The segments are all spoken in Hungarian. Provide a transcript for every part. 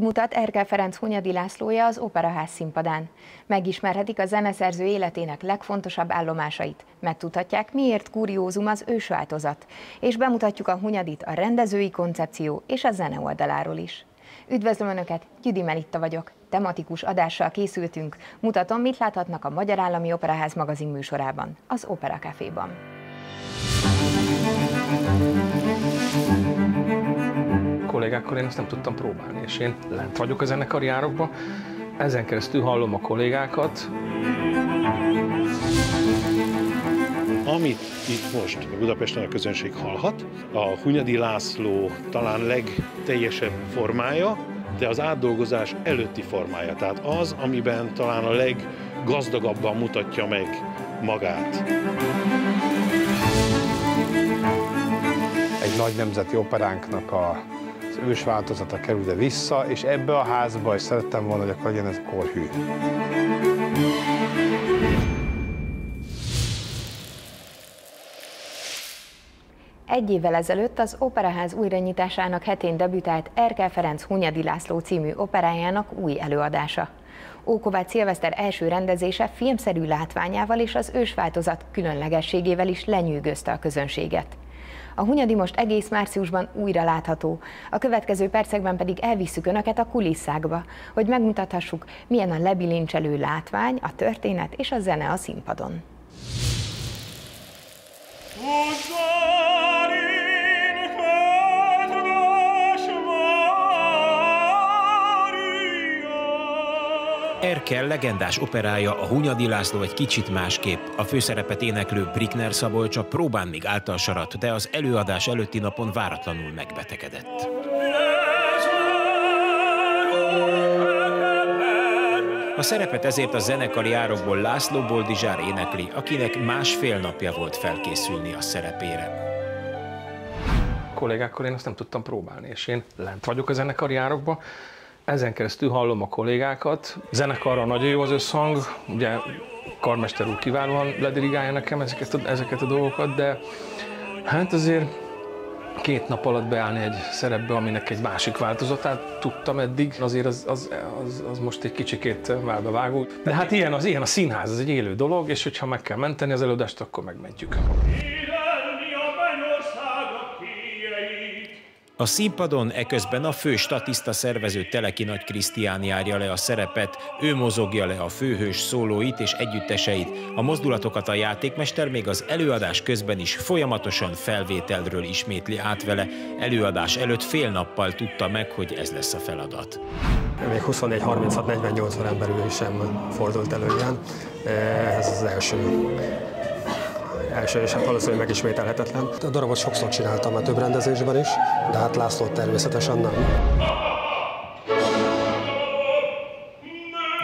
Így mutat Erkel Ferenc Hunyadi Lászlója az Operaház színpadán. Megismerhetik a zeneszerző életének legfontosabb állomásait, megtudhatják, miért kuriózum az ősváltozat, és bemutatjuk a Hunyadit a rendezői koncepció és a zene oldaláról is. Üdvözlöm Önöket, Gyüdi Melitta vagyok. Tematikus adással készültünk, mutatom, mit láthatnak a Magyar Állami Operaház magazin műsorában, az Opera Caféban. Kollégákkal én azt nem tudtam próbálni, és én lent vagyok a zenekari árokban, ezen keresztül hallom a kollégákat. Amit itt most Budapesten a közönség hallhat, a Hunyadi László talán legteljesebb formája, de az átdolgozás előtti formája, tehát az, amiben talán a leggazdagabban mutatja meg magát. Egy nagy nemzeti operánknak az ősváltozata kerül de vissza, és ebbe a házba is szerettem volna, hogy akkor legyen ez korhű. Egy évvel ezelőtt az Operaház újranyitásának hetén debütált Erkel Ferenc Hunyadi László című operájának új előadása. Ókovács Szilveszter első rendezése filmszerű látványával és az ősváltozat különlegességével is lenyűgözte a közönséget. A Hunyadi most egész márciusban újra látható, a következő percekben pedig elvisszük Önöket a kulisszákba, hogy megmutathassuk, milyen a lebilincselő látvány, a történet és a zene a színpadon. Erkel legendás operája, a Hunyadi László egy kicsit másképp. A főszerepet éneklő Brikner Szabolcs a próbán még általsarat, de az előadás előtti napon váratlanul megbetegedett. A szerepet ezért a zenekari árokból László Boldizsár énekli, akinek másfél napja volt felkészülni a szerepére. A kollégákkal én azt nem tudtam próbálni, és én lent vagyok a zenekari árokban. Ezen keresztül hallom a kollégákat. Zenekarra nagyon jó az összhang, ugye karmester úr kiválóan ledirigálja nekem ezeket a dolgokat, de hát azért két nap alatt beállni egy szerepbe, aminek egy másik változatát tudtam eddig, azért az most egy kicsikét válba vágó. De hát ilyen a színház, ez egy élő dolog, és hogyha meg kell menteni az előadást, akkor megmentjük. A színpadon eközben a fő statiszta szervező Teleki Nagy Krisztián járja le a szerepet, ő mozogja le a főhős szólóit és együtteseit. A mozdulatokat a játékmester még az előadás közben is folyamatosan felvételről ismétli át vele. Előadás előtt fél nappal tudta meg, hogy ez lesz a feladat. Még 24-36-48 órán belül sem fordult elő ilyen. Ez az első, és hát valószínűleg megismételhetetlen. A darabot sokszor csináltam már több rendezésben is, de hát Lászlót természetesen nem.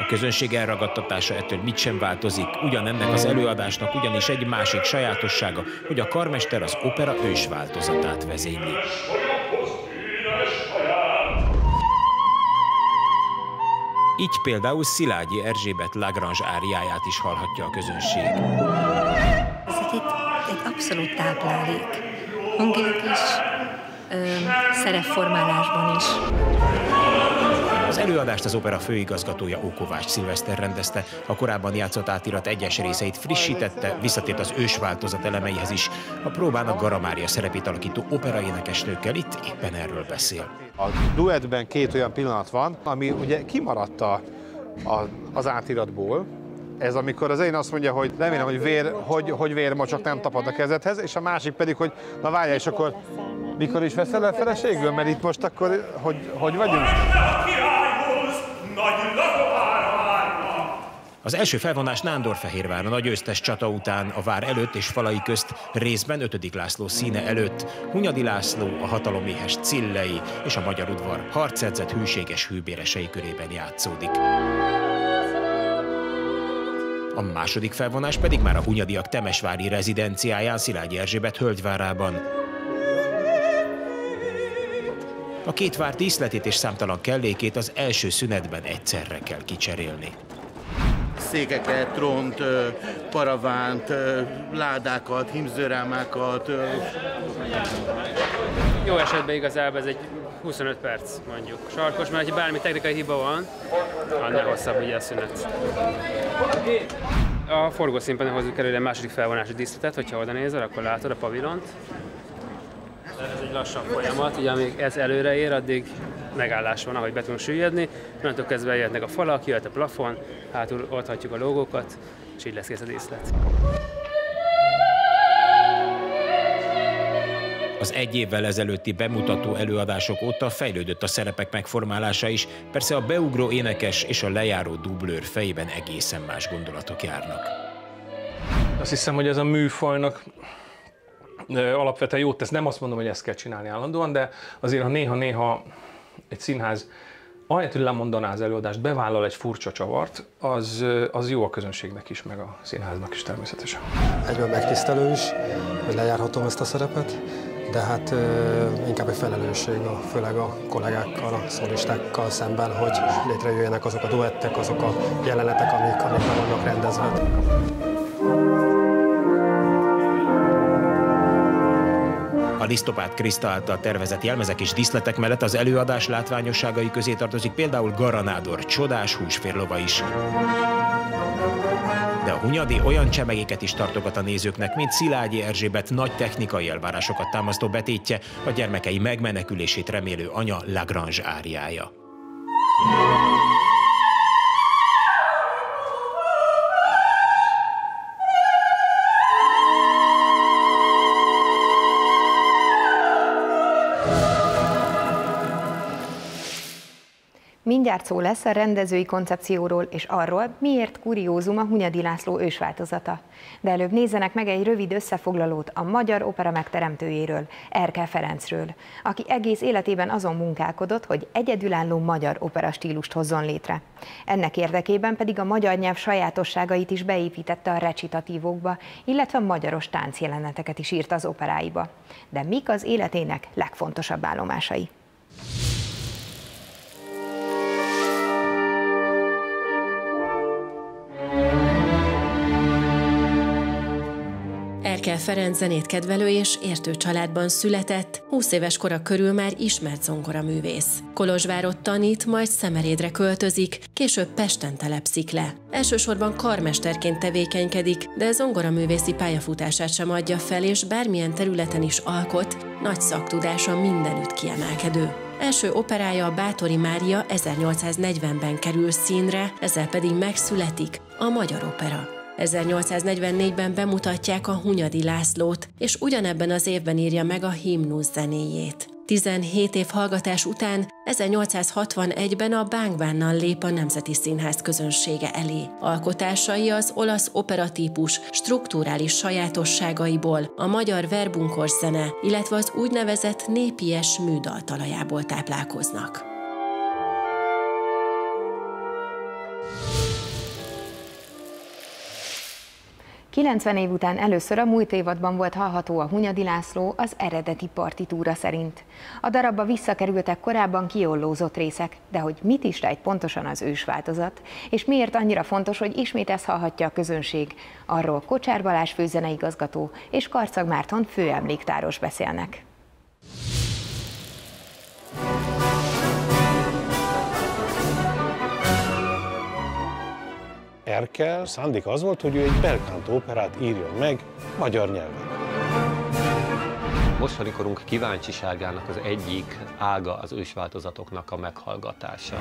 A közönség elragadtatása ettől mit sem változik. Ugyanennek az előadásnak ugyanis egy másik sajátossága, hogy a karmester az opera ős változatát vezényli. Így például Szilágyi Erzsébet Lagrange áriáját is hallhatja a közönség. Itt abszolút táplálék, hangilag is, szerepformálásban is. Az előadást az opera főigazgatója, Ókovács Szilveszter rendezte, a korábban játszott átirat egyes részeit frissítette, visszatért az ősváltozat elemeihez is. A próbán a Garamária szerepét alakító operaénekesnőkkel itt éppen erről beszél. A duettben két olyan pillanat van, ami ugye kimaradt az átiratból. Ez amikor az én azt mondja, hogy remélem, hogy vérmocsok nem tapad a kezedhez, és a másik pedig, hogy na várjál, és akkor mikor is veszel el feleségül, mert itt most akkor hogy vagyunk? Az első felvonás Nándorfehérvár a nagy ősztes csata után, a vár előtt és falai közt, részben 5. László színe előtt. Hunyadi László, a hataloméhes Cillei és a Magyar Udvar harcedzett hűséges hűbéresei körében játszódik. A második felvonás pedig már a hunyadiak temesvári rezidenciáján, Szilágyi Erzsébet hölgyvárában. A két vár díszletét és számtalan kellékét az első szünetben egyszerre kell kicserélni. Székeket, tront, paravánt, ládákat, hímzőrámákat. Jó esetben igazából ez egy 25 perc mondjuk. Sarkos, mert ha bármi technikai hiba van, annál hosszabb ugye a szünet. A forgószínpadon hozzuk előre a második felvonású díszletet, hogyha oda nézel, akkor látod a pavilont. Ez egy lassabb folyamat, ugye amíg ez előre ér, addig megállás van, ahogy be tudunk süllyedni. Onnantól kezdve jöhetnek a falak, jöhet a plafon, hátul oldhatjuk a lógókat, és így lesz kész a díszlet. Az egy évvel ezelőtti bemutató előadások óta fejlődött a szerepek megformálása is, persze a beugró énekes és a lejáró dublőr fejében egészen más gondolatok járnak. Azt hiszem, hogy ez a műfajnak alapvetően jót tesz. Nem azt mondom, hogy ezt kell csinálni állandóan, de azért, ha néha-néha egy színház ahelyett, hogy lemondaná az előadást, bevállal egy furcsa csavart, az jó a közönségnek is, meg a színháznak is természetesen. Egyben megtisztelő is, hogy lejárhatom ezt a szerepet, de hát inkább egy felelősség, főleg a kollégákkal, a szólistákkal szemben, hogy létrejöjjenek azok a duettek, azok a jelenetek, amik meg vannak rendezve. A Lisztopád Kristál által tervezett jelmezek és díszletek mellett az előadás látványosságai közé tartozik például Garanádor csodás húsférlova is. De a Hunyadi olyan csemegéket is tartogat a nézőknek, mint Szilágyi Erzsébet nagy technikai elvárásokat támasztó betétje, a gyermekei megmenekülését remélő anya Lagrange áriája. Mindjárt szó lesz a rendezői koncepcióról és arról, miért kuriózum a Hunyadi László ősváltozata. De előbb nézzenek meg egy rövid összefoglalót a magyar opera megteremtőjéről, Erkel Ferencről, aki egész életében azon munkálkodott, hogy egyedülálló magyar opera stílust hozzon létre. Ennek érdekében pedig a magyar nyelv sajátosságait is beépítette a recitatívokba, illetve magyaros táncjeleneteket is írt az operáiba. De mik az életének legfontosabb állomásai? Erkel Ferenc zenétkedvelő és értő családban született, 20 éves kora körül már ismert zongoraművész. Kolozsvárot tanít, majd Szemerédre költözik, később Pesten telepszik le. Elsősorban karmesterként tevékenykedik, de zongoraművészi pályafutását sem adja fel, és bármilyen területen is alkot, nagy szaktudása mindenütt kiemelkedő. Első operája a Bátori Mária 1840-ben kerül színre, ezzel pedig megszületik a Magyar Opera. 1844-ben bemutatják a Hunyadi Lászlót, és ugyanebben az évben írja meg a himnusz zenéjét. 17 év hallgatás után 1861-ben a Bánk Bánnal lép a Nemzeti Színház közönsége elé. Alkotásai az olasz operatípus strukturális sajátosságaiból, a magyar verbunkos zene, illetve az úgynevezett népies műdal talajából táplálkoznak. Kilencven év után először a múlt évadban volt hallható a Hunyadi László az eredeti partitúra szerint. A darabba visszakerültek korábban kiollózott részek, de hogy mit is rejt pontosan az ősváltozat, és miért annyira fontos, hogy ismét ezt hallhatja a közönség, arról Kocsár Balázs főzeneigazgató és Karcag Márton főemléktáros beszélnek. Erkel szándéka az volt, hogy ő egy belkántó operát írjon meg magyar nyelven. Mostani korunk kíváncsiságának az egyik ága az ősváltozatoknak a meghallgatása.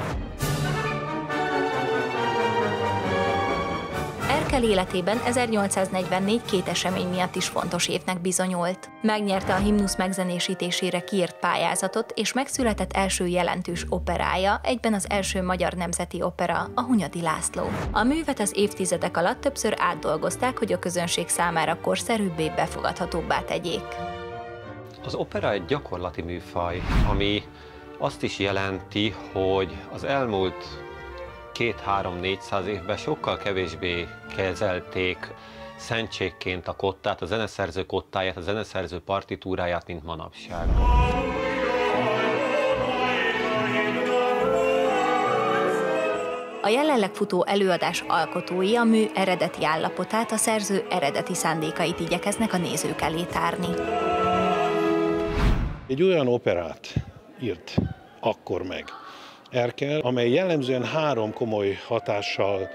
Erkel életében 1844 két esemény miatt is fontos évnek bizonyult. Megnyerte a himnusz megzenésítésére kiírt pályázatot, és megszületett első jelentős operája, egyben az első magyar nemzeti opera, a Hunyadi László. A művet az évtizedek alatt többször átdolgozták, hogy a közönség számára korszerűbbé, befogadhatóbbá tegyék. Az opera egy gyakorlati műfaj, ami azt is jelenti, hogy az elmúlt 200-300-400 évben sokkal kevésbé kezelték szentségként a kottát, a zeneszerző kottáját, a zeneszerző partitúráját, mint manapság. A jelenleg futó előadás alkotói a mű eredeti állapotát, a szerző eredeti szándékait igyekeznek a nézők elé tárni. Egy olyan operát írt akkor meg. Erkel, amely jellemzően három komoly hatással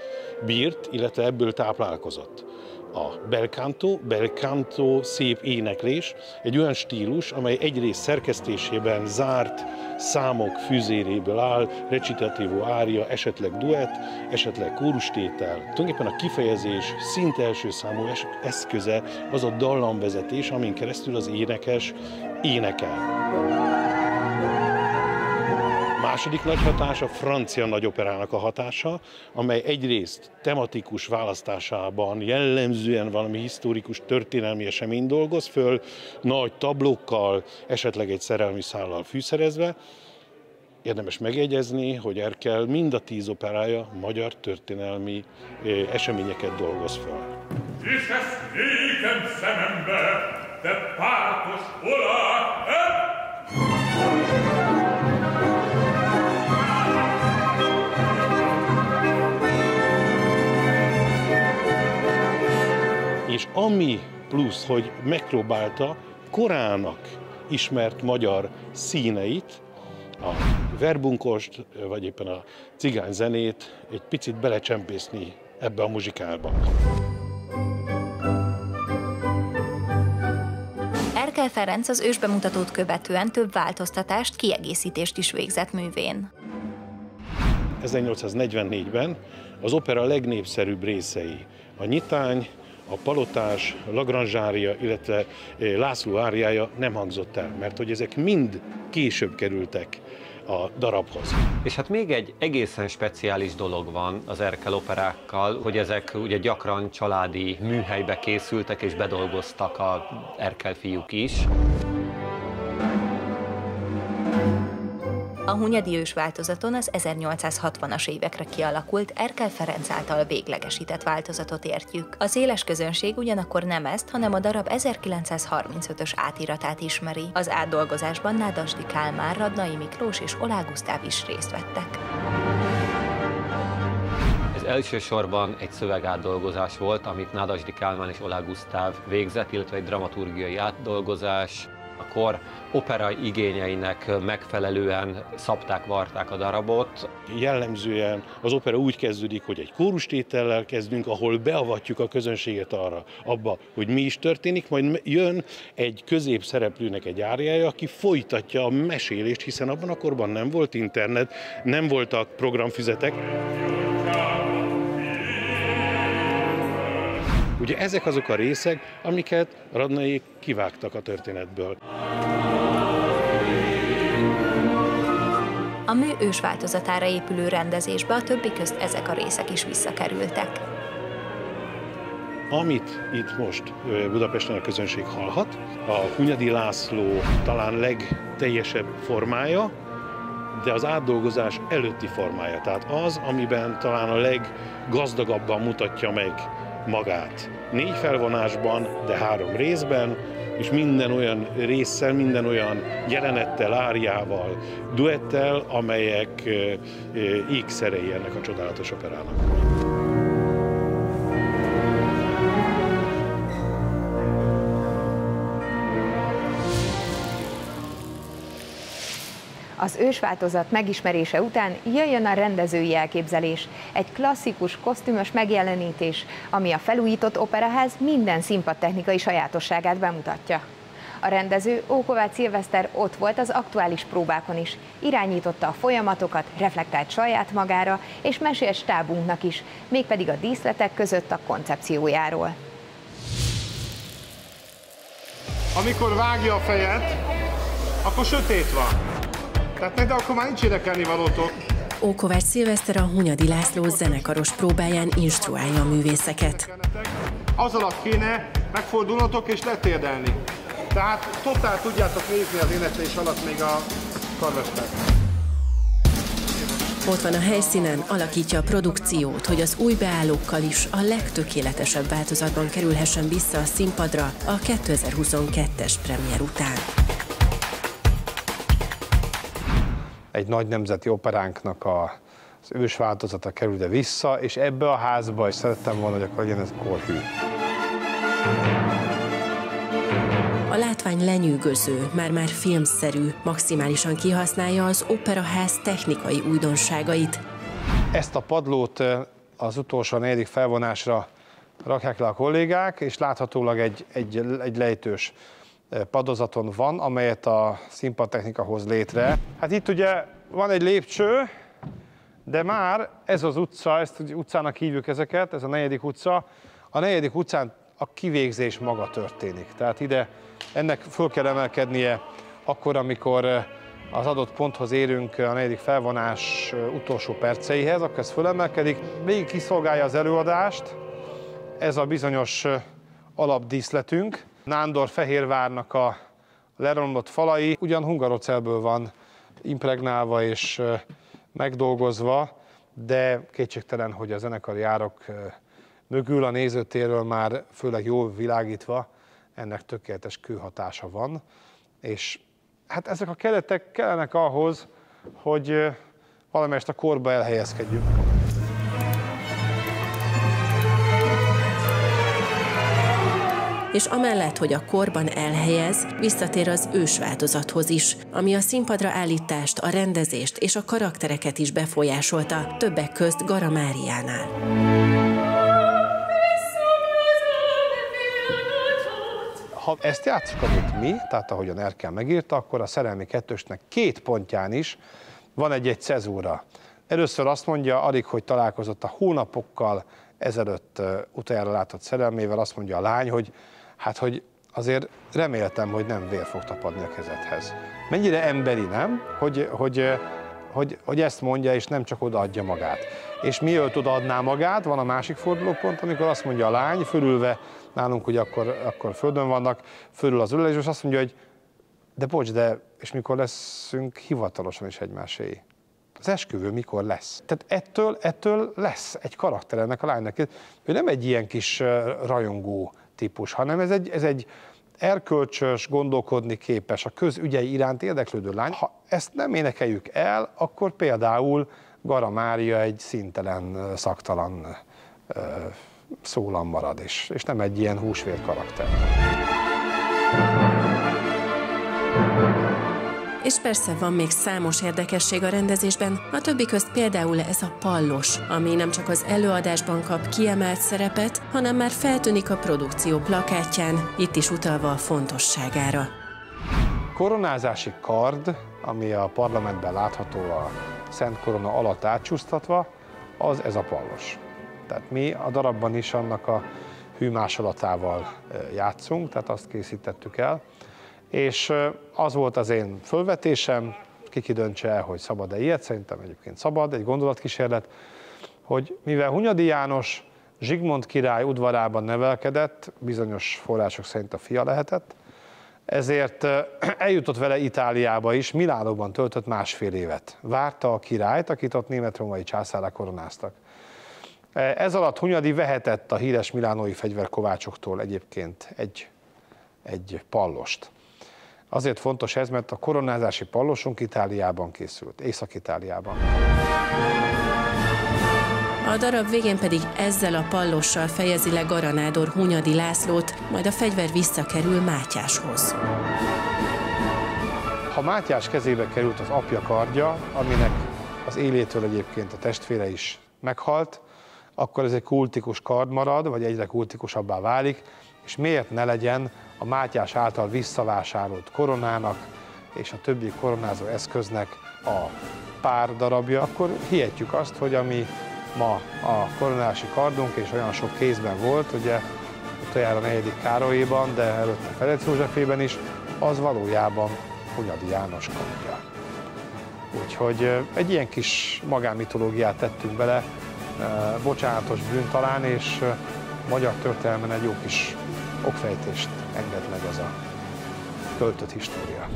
bírt, illetve ebből táplálkozott. A belcanto, szép éneklés, egy olyan stílus, amely egyrészt szerkesztésében zárt számok fűzéréből áll, recitativo ária, esetleg duett, esetleg kórustétel. Tulajdonképpen a kifejezés szinte első számú eszköze az a dallamvezetés, amin keresztül az énekes énekel. A második nagy hatás a francia nagyoperának a hatása, amely egyrészt tematikus választásában jellemzően valami historikus történelmi esemény dolgoz föl, nagy tablókkal, esetleg egy szerelmi szállal fűszerezve. Érdemes megjegyezni, hogy Erkel mind a 10 operája magyar történelmi eseményeket dolgoz föl. És ezt nékem szemembe, te pártos Oláh! És ami plusz, hogy megpróbálta korának ismert magyar színeit, a verbunkost, vagy éppen a cigány zenét egy picit belecsempészni ebbe a muzsikálba. Erkel Ferenc az ősbemutatót követően több változtatást, kiegészítést is végzett művén. 1844-ben az opera legnépszerűbb részei, a nyitány, a palotás, Lagrange-ária, illetve László áriája nem hangzott el, mert hogy ezek mind később kerültek a darabhoz. És hát még egy egészen speciális dolog van az Erkel operákkal, hogy ezek ugye gyakran családi műhelybe készültek és bedolgoztak az Erkel fiúk is. A Hunyadi ős változaton az 1860-as évekre kialakult Erkel Ferenc által véglegesített változatot értjük. A széles közönség ugyanakkor nem ezt, hanem a darab 1935-ös átiratát ismeri. Az átdolgozásban Nádasdy Kálmán, Radnai Miklós és Oláh Gusztáv is részt vettek. Ez elsősorban egy szövegátdolgozás volt, amit Nádasdy Kálmán és Oláh Gusztáv végzett, illetve egy dramaturgiai átdolgozás. A kor operai igényeinek megfelelően szabták, varták a darabot. Jellemzően az opera úgy kezdődik, hogy egy kórustétellel kezdünk, ahol beavatjuk a közönséget abba, hogy mi is történik, majd jön egy középszereplőnek egy áriája, aki folytatja a mesélést, hiszen abban a korban nem volt internet, nem voltak programfüzetek. Ugye ezek azok a részek, amiket Radnaiék kivágtak a történetből. A mű ős változatára épülő rendezésbe a többi közt ezek a részek is visszakerültek. Amit itt most Budapesten a közönség hallhat, a Hunyadi László talán legteljesebb formája, de az átdolgozás előtti formája, tehát az, amiben talán a leggazdagabban mutatja meg magát. 4 felvonásban, de 3 részben, és minden olyan résszel, minden olyan jelenettel, áriával, duettel, amelyek ékszerei ennek a csodálatos operának. Az ősváltozat megismerése után jöjjön a rendezői elképzelés, egy klasszikus, kosztümös megjelenítés, ami a felújított operaház minden színpadtechnikai sajátosságát bemutatja. A rendező, Ókovács Szilveszter ott volt az aktuális próbákon is, irányította a folyamatokat, reflektált saját magára és mesélt stábunknak is, mégpedig a díszletek között a koncepciójáról. Amikor vágja a fejet, akkor sötét van. Tehát de akkor már nincs énekelni valótok. Ókovács Szilveszter a Hunyadi László zenekaros próbáján instruálja a művészeket. Az alatt kéne megfordulnotok és letérdelni. Tehát totál tudjátok nézni az éneklés alatt még a karmester. Ott van a helyszínen, alakítja a produkciót, hogy az új beállókkal is a legtökéletesebb változatban kerülhessen vissza a színpadra a 2022-es premier után. Egy nagy nemzeti operánknak az ős változata került vissza, és ebbe a házba is szerettem volna, hogy akkor legyen ez korhű. A látvány lenyűgöző, már filmszerű, maximálisan kihasználja az operaház technikai újdonságait. Ezt a padlót az utolsó negyedik felvonásra rakják le a kollégák, és láthatólag egy lejtős padozaton van, amelyet a színpadtechnika hoz létre. Hát itt ugye van egy lépcső, de már ez az utca, ezt utcának hívjuk ezeket, ez a negyedik utca. A negyedik utcán a kivégzés maga történik. Tehát ide ennek föl kell emelkednie akkor, amikor az adott ponthoz érünk a negyedik felvonás utolsó perceihez, akkor ez fölemelkedik. Végig kiszolgálja az előadást, ez a bizonyos alapdíszletünk. Nándorfehérvárnak a leromlott falai, ugyan hungarocellből van impregnálva és megdolgozva, de kétségtelen, hogy a zenekari árok mögül a nézőtérről már főleg jól világítva ennek tökéletes kőhatása van, és hát ezek a keretek kellenek ahhoz, hogy valamelyest a korba elhelyezkedjünk. És amellett, hogy a korban elhelyez, visszatér az ősváltozathoz is, ami a színpadra állítást, a rendezést és a karaktereket is befolyásolta, többek közt Garamáriánál. Ha ezt játszunk, amit mi, tehát ahogyan Erkel megírta, akkor a szerelmi kettősnek két pontján is van egy cezúra. Először azt mondja, alig, hogy találkozott a hónapokkal ezelőtt utoljára látott szerelmével, azt mondja a lány, hogy hát, hogy azért reméltem, hogy nem vér fog tapadni a kezedhez. Mennyire emberi, nem? Hogy ezt mondja, és nem csak odaadja magát. És mielőtt odaadná magát, van a másik fordulópont, amikor azt mondja a lány, fölülve, nálunk ugye akkor földön vannak, fölül az ülés, és azt mondja, hogy de bocs, és mikor leszünk hivatalosan is egymáséi? Az esküvő mikor lesz? Tehát ettől lesz egy karakter ennek a lánynak. Ő nem egy ilyen kis rajongó típus, hanem ez egy erkölcsös, gondolkodni képes, a közügyei iránt érdeklődő lány. Ha ezt nem énekeljük el, akkor például Garamária egy szintelen, szaktalan szólam marad, és nem egy ilyen húsvér karakter. És persze van még számos érdekesség a rendezésben, a többi közt például ez a pallos, ami nem csak az előadásban kap kiemelt szerepet, hanem már feltűnik a produkció plakátján, itt is utalva a fontosságára. Koronázási kard, ami a parlamentben látható a Szent Korona alatt átcsúsztatva, az ez a pallos. Tehát mi a darabban is annak a hűmásolatával játszunk, tehát azt készítettük el. És az volt az én fölvetésem, ki döntse el, hogy szabad-e ilyet, szerintem egyébként szabad, egy gondolatkísérlet, hogy mivel Hunyadi János Zsigmond király udvarában nevelkedett, bizonyos források szerint a fia lehetett, ezért eljutott vele Itáliába is, Milánóban töltött 1,5 évet. Várta a királyt, akit ott német-római császárrá koronáztak. Ez alatt Hunyadi vehetett a híres milánói fegyverkovácsoktól egyébként egy pallost. Azért fontos ez, mert a koronázási pallosunk Itáliában készült, Észak-Itáliában. A darab végén pedig ezzel a pallossal fejezi le Garanádor Hunyadi Lászlót, majd a fegyver visszakerül Mátyáshoz. Ha Mátyás kezébe került az apja kardja, aminek az élétől egyébként a testvére is meghalt, akkor ez egy kultikus kard marad, vagy egyre kultikusabbá válik, és miért ne legyen a Mátyás által visszavásárolt koronának és a többi koronázó eszköznek a pár darabja, akkor hihetjük azt, hogy ami ma a koronási kardunk, és olyan sok kézben volt, ugye utoljára a negyedik Károlyban, de előtte Ferenc Józsefében is, az valójában Hunyadi János kardja. Úgyhogy egy ilyen kis magánmitológiát tettünk bele, bocsánatos bűn talán, és magyar történelmen egy jó kis okfejtést enged meg az a töltött história.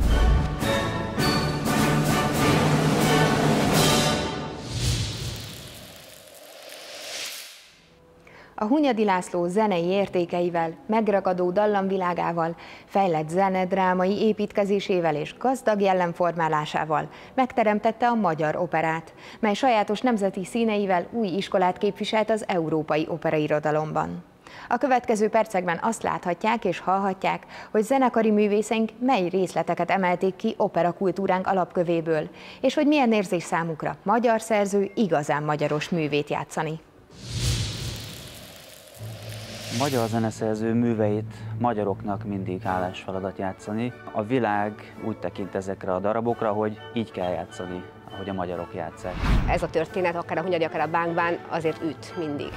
A Hunyadi László zenei értékeivel, megragadó dallamvilágával, fejlett zenedrámai építkezésével és gazdag jellemformálásával megteremtette a magyar operát, mely sajátos nemzeti színeivel új iskolát képviselt az európai operairodalomban. A következő percekben azt láthatják és hallhatják, hogy zenekari művészeink mely részleteket emelték ki operakultúránk alapkövéből, és hogy milyen érzés számukra magyar szerző igazán magyaros művét játszani. Magyar zeneszerző műveit magyaroknak mindig hálás feladat játszani. A világ úgy tekint ezekre a darabokra, hogy így kell játszani, ahogy a magyarok játszák. Ez a történet, akár a Hunyadi, akár a Bánk bán, azért üt mindig.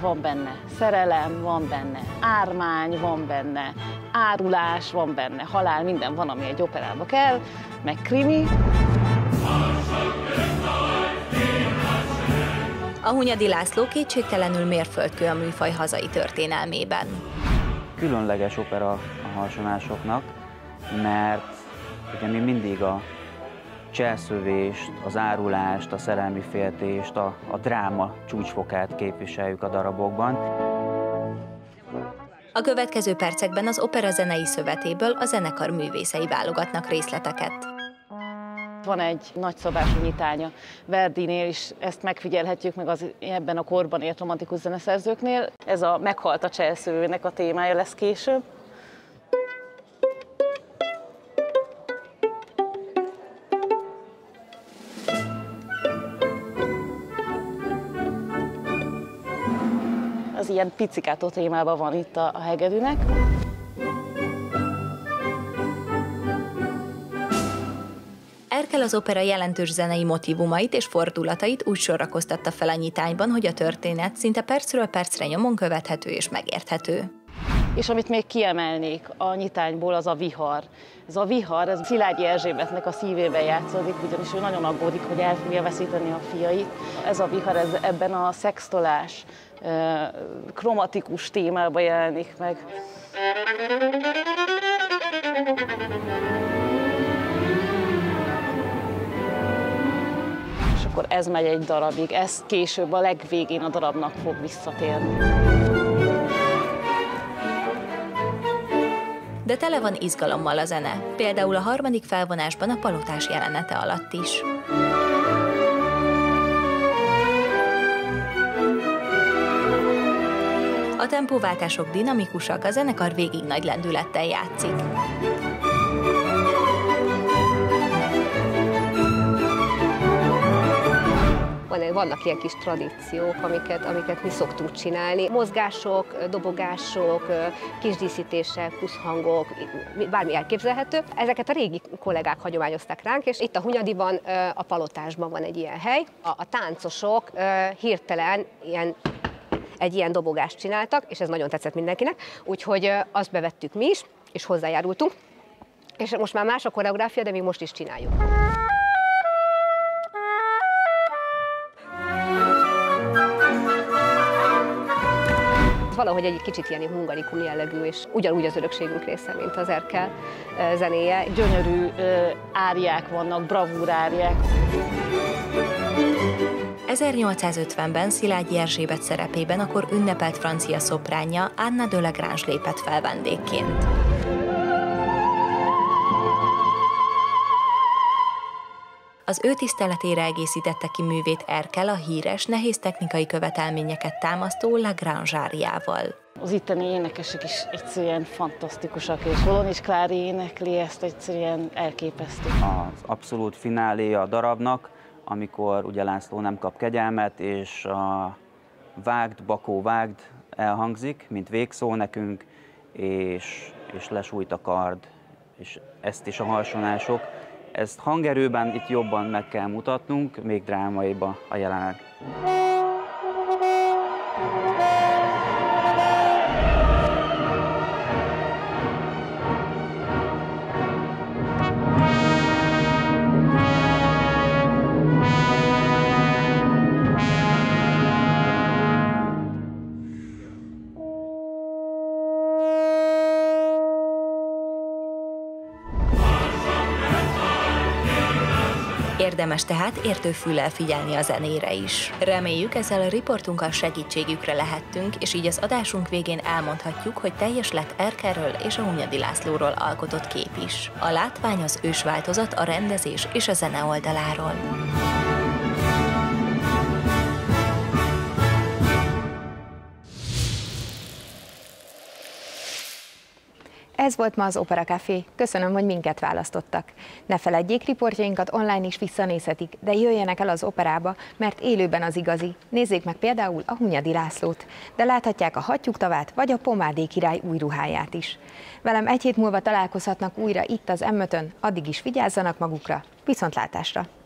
Van benne szerelem, van benne ármány, van benne árulás, van benne halál, minden van, ami egy operába kell, meg krimi. A Hunyadi László kétségtelenül mérföldkő a műfaj hazai történelmében. Különleges opera a harsonásoknak, mert ugye mi mindig a cselszövést, az árulást, a szerelmi féltést, a dráma csúcsfokát képviseljük a darabokban. A következő percekben az opera zenei szövetéből a zenekar művészei válogatnak részleteket. Van egy nagyszabású nyitánya Verdinél is, ezt megfigyelhetjük meg az ebben a korban élt romantikus zeneszerzőknél. Ez a meghalt a cselszövőnek a témája lesz később. Az ilyen picikátó témában van itt a hegedűnek. Erkel az opera jelentős zenei motívumait és fordulatait úgy sorakoztatta fel a nyitányban, hogy a történet szinte percről percre nyomon követhető és megérthető. És amit még kiemelnék a nyitányból, az a vihar. Ez a vihar, ez Szilágyi Erzsébetnek a szívében játszódik, ugyanis ő nagyon aggódik, hogy el fogja veszíteni a fiait. Ez a vihar ebben a szextolás, kromatikus témában jelenik meg. És akkor ez megy egy darabig, ez később a legvégén a darabnak fog visszatérni. De tele van izgalommal a zene, például a harmadik felvonásban a palotás jelenete alatt is. A tempóváltások dinamikusak, a zenekar végig nagy lendülettel játszik. Vannak ilyen kis tradíciók, amiket mi szoktunk csinálni. Mozgások, dobogások, kisdíszítések, puszhangok, bármi elképzelhető. Ezeket a régi kollégák hagyományozták ránk, és itt a Hunyadiban, a palotásban van egy ilyen hely. A táncosok hirtelen egy ilyen dobogást csináltak, és ez nagyon tetszett mindenkinek, úgyhogy azt bevettük mi is, és hozzájárultunk. És most már más a koreográfia, de mi most is csináljuk. Valahogy egy kicsit ilyen hungarikum jellegű, és ugyanúgy az örökségünk része, mint az Erkel zenéje. Gyönyörű áriák vannak, bravúr áriák. 1850-ben Szilágyi Erzsébet szerepében akkor ünnepelt francia szopránja Anna de Lagrange lépett fel vendégként. Az ő tiszteletére egészítette ki művét Erkel a híres, nehéz technikai követelményeket támasztó Lagrange áriával. Az itteni énekesek is egyszerűen fantasztikusak, és Kolonis Klári énekli, ezt egyszerűen elképesztő. Az abszolút fináléja a darabnak, amikor ugye László nem kap kegyelmet, és a vágd, bakó, vágd elhangzik, mint végszó nekünk, és lesújt a kard, és ezt is a harsonások. Ezt hangerőben itt jobban meg kell mutatnunk, még drámaiba a jelenet. Érdemes tehát értő füllel figyelni a zenére is. Reméljük, ezzel a riportunkkal segítségükre lehettünk, és így az adásunk végén elmondhatjuk, hogy teljes lett Erkelről és a Hunyadi Lászlóról alkotott kép is. A látvány az ős változat a rendezés és a zene oldaláról. Ez volt ma az Opera Café. Köszönöm, hogy minket választottak. Ne feledjék, riportjainkat online is visszanézhetik, de jöjjenek el az operába, mert élőben az igazi. Nézzék meg például a Hunyadi Lászlót, de láthatják a Hattyúktavát vagy a Pomádé király új ruháját is. Velem egy hét múlva találkozhatnak újra itt az M5-ön, addig is vigyázzanak magukra. Viszontlátásra!